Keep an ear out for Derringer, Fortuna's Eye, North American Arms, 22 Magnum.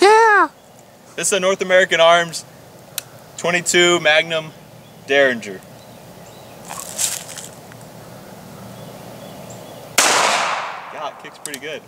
Yeah. This is a North American Arms 22 Magnum Derringer. God, it kicks pretty good.